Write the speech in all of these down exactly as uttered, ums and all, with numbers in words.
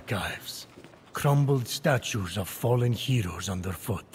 archives. Crumbled statues of fallen heroes underfoot.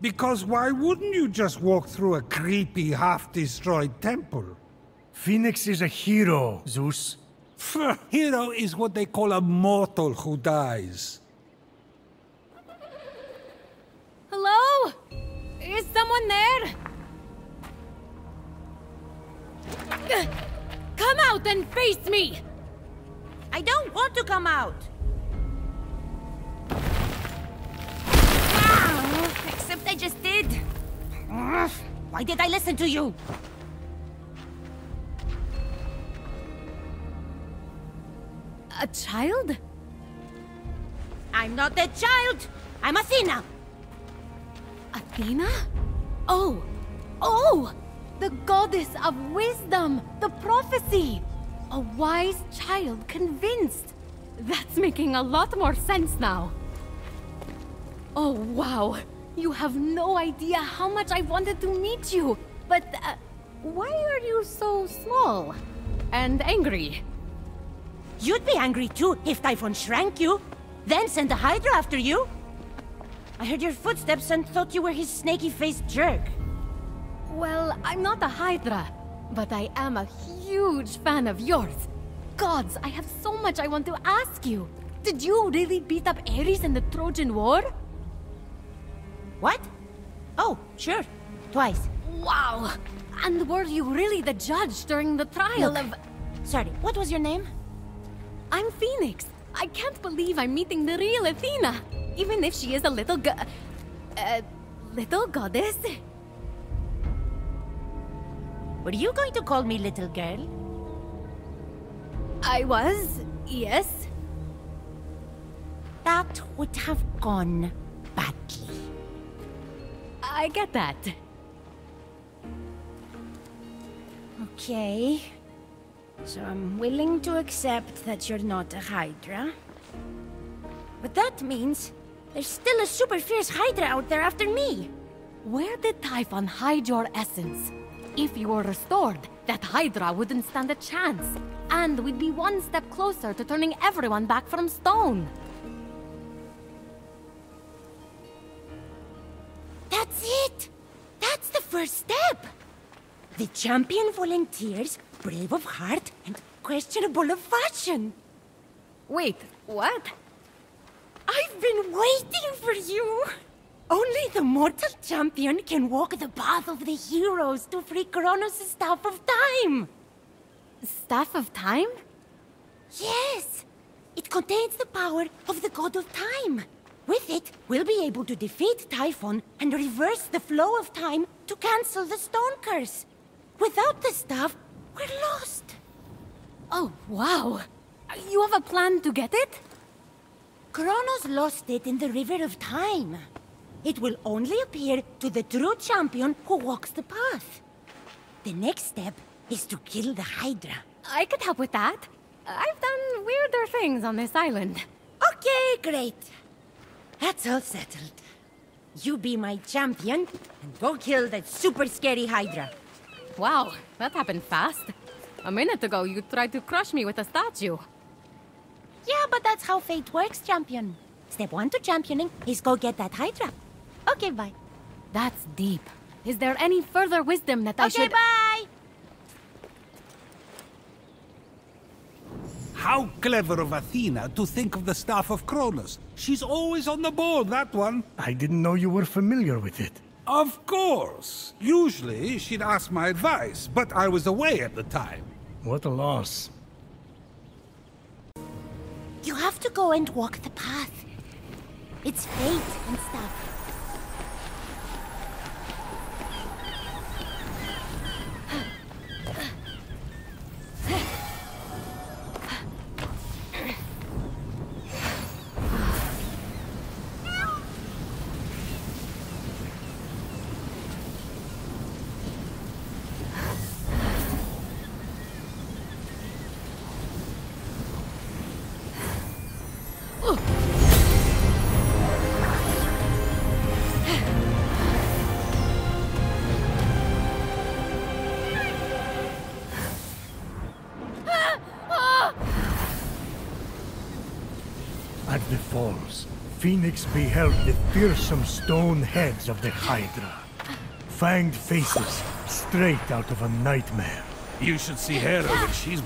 Because why wouldn't you just walk through a creepy, half-destroyed temple? Phoenix is a hero, Zeus. Hero is what they call a mortal who dies. Hello? Is someone there? Come out and face me! I don't want to come out! Ah, except I just did! Why did I listen to you? A child? I'm not a child! I'm Athena! Athena? Oh! Oh! The goddess of wisdom! The prophecy! A wise child convinced! That's making a lot more sense now. Oh, wow! You have no idea how much I wanted to meet you! But uh, why are you so small? And angry? You'd be angry too if Typhon shrank you, then sent a Hydra after you. I heard your footsteps and thought you were his snaky-faced jerk. Well, I'm not a Hydra, but I am a huge fan of yours. Gods, I have so much I want to ask you. Did you really beat up Ares in the Trojan War? What? Oh, sure. Twice. Wow! And were you really the judge during the trial Look, of... Sorry, what was your name? I'm Phoenix. I can't believe I'm meeting the real Athena, even if she is a little go- uh, little goddess. Were you going to call me little girl? I was, yes. That would have gone badly. I get that. Okay. So I'm willing to accept that you're not a Hydra. But that means there's still a super fierce Hydra out there after me! Where did Typhon hide your essence? If you were restored, that Hydra wouldn't stand a chance. And we'd be one step closer to turning everyone back from stone. That's it! That's the first step! The champion volunteers, brave of heart, and questionable of fashion. Wait, what? I've been waiting for you! Only the mortal champion can walk the path of the heroes to free Kronos' Staff of Time! Staff of Time? Yes! It contains the power of the god of time. With it, we'll be able to defeat Typhon and reverse the flow of time to cancel the stone curse. Without the staff, we're lost. Oh, wow. You have a plan to get it? Kronos lost it in the River of Time. It will only appear to the true champion who walks the path. The next step is to kill the Hydra. I could help with that. I've done weirder things on this island. Okay, great. That's all settled. You be my champion, and go kill that super scary Hydra. Wow, that happened fast. A minute ago you tried to crush me with a statue. Yeah, but that's how fate works, champion. Step one to championing is go get that Hydra. Okay, bye. That's deep. Is there any further wisdom that I should- Okay, bye! How clever of Athena to think of the Staff of Cronus. She's always on the ball, that one. I didn't know you were familiar with it. Of course. Usually she'd ask my advice, but I was away at the time. What a loss. You have to go and walk the path. It's fate and stuff. the falls, Phoenix beheld the fearsome stone heads of the Hydra. Fanged faces, straight out of a nightmare. You should see Hera when she's...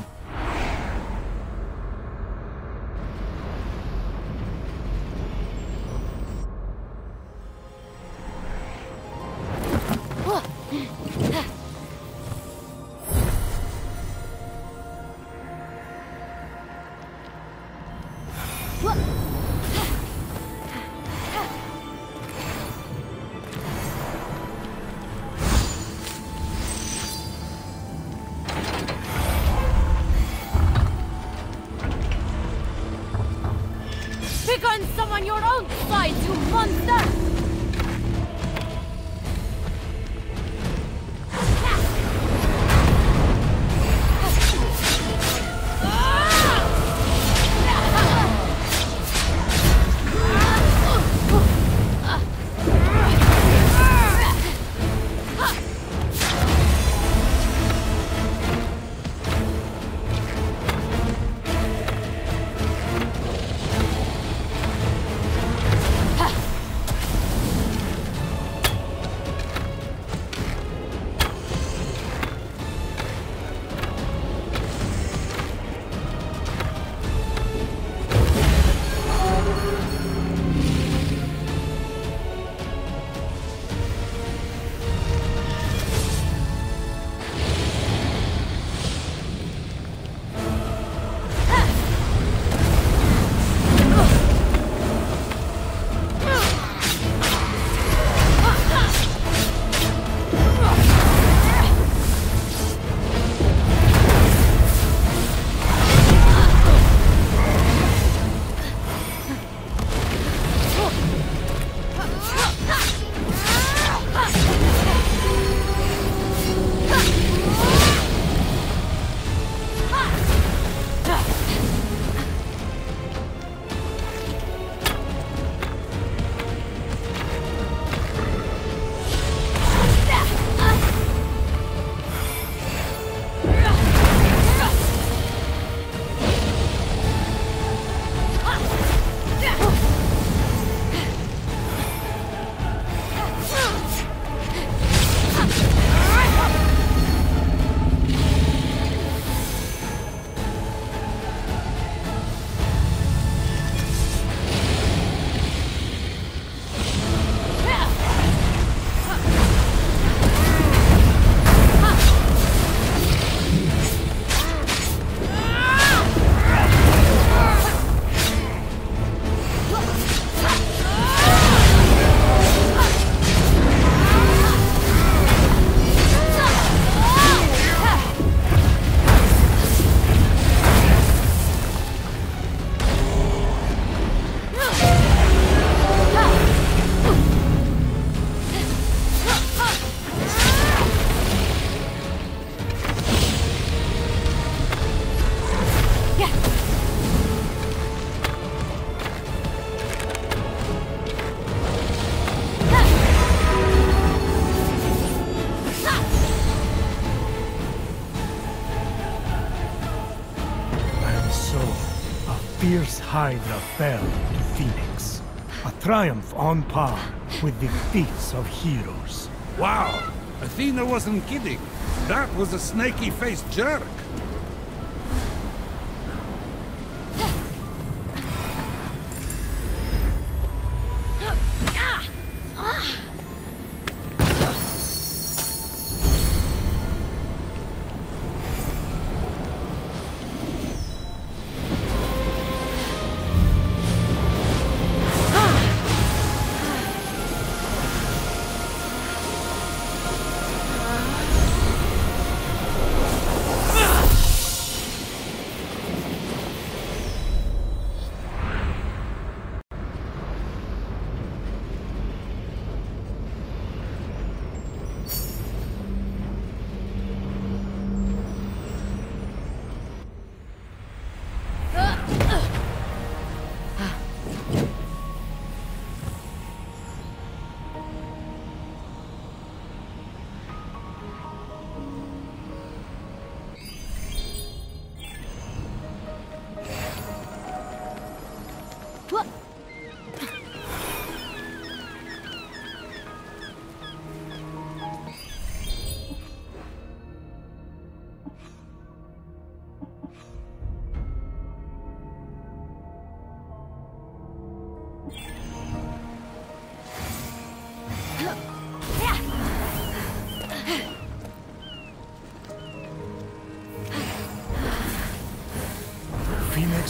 Hydra fell to Phoenix, a triumph on par with the feats of heroes. Wow! Athena wasn't kidding. That was a snaky-faced jerk.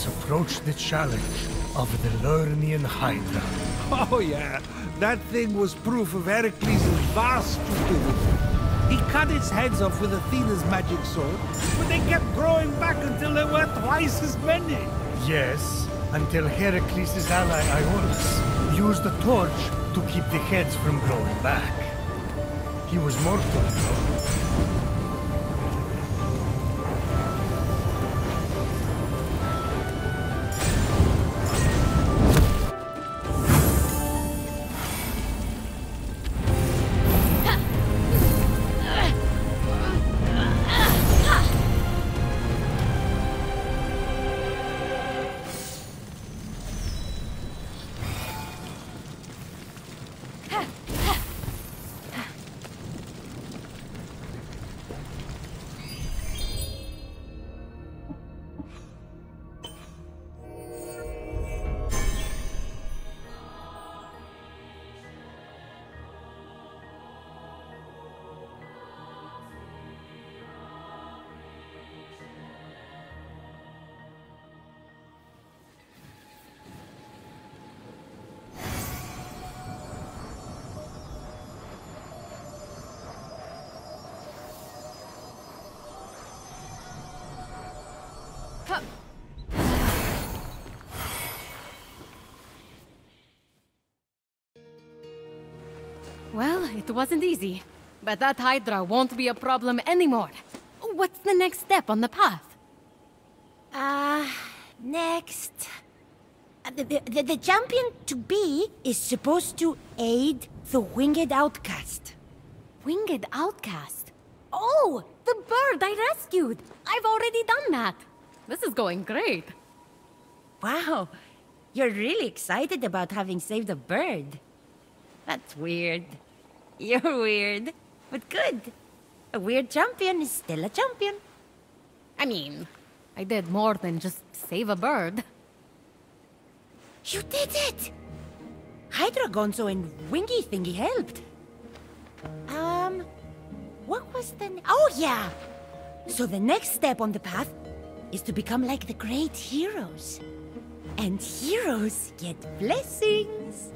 has approached the challenge of the Lernaean Hydra. Oh yeah, that thing was proof of Heracles' vast stupidity. He cut its heads off with Athena's magic sword, but they kept growing back until there were twice as many. Yes, until Heracles' ally Iolaus used the torch to keep the heads from growing back. He was mortal, though. Well, it wasn't easy, but that Hydra won't be a problem anymore. What's the next step on the path? Uh, next... Uh, the, the, the champion to be is supposed to aid the winged outcast. Winged outcast? Oh, the bird I rescued! I've already done that! This is going great. Wow, you're really excited about having saved a bird. That's weird. You're weird, but good. A weird champion is still a champion. I mean, I did more than just save a bird. You did it! Hydragonzo and Wingy Thingy helped. Um, what was the... Oh, yeah! So the next step on the path is to become like the great heroes. And heroes get blessings.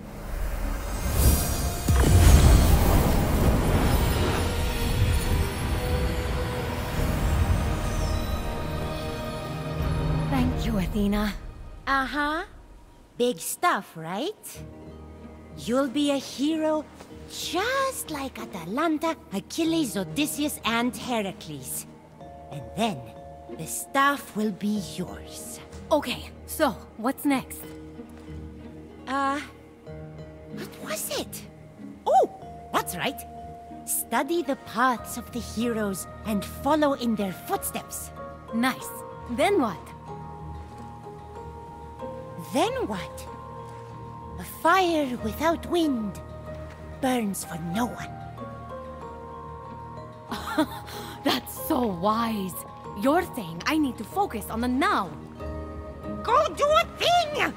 Thank you, Athena. Uh-huh. Big stuff, right? You'll be a hero just like Atalanta, Achilles, Odysseus, and Heracles. And then, the staff will be yours. Okay, so, what's next? Uh... What was it? Oh, that's right. Study the paths of the heroes and follow in their footsteps. Nice. Then what? Then what? A fire without wind burns for no one. That's so wise. You're saying I need to focus on the now. Go do a thing!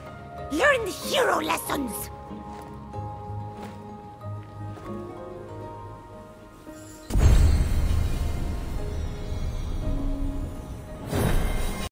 Learn hero lessons!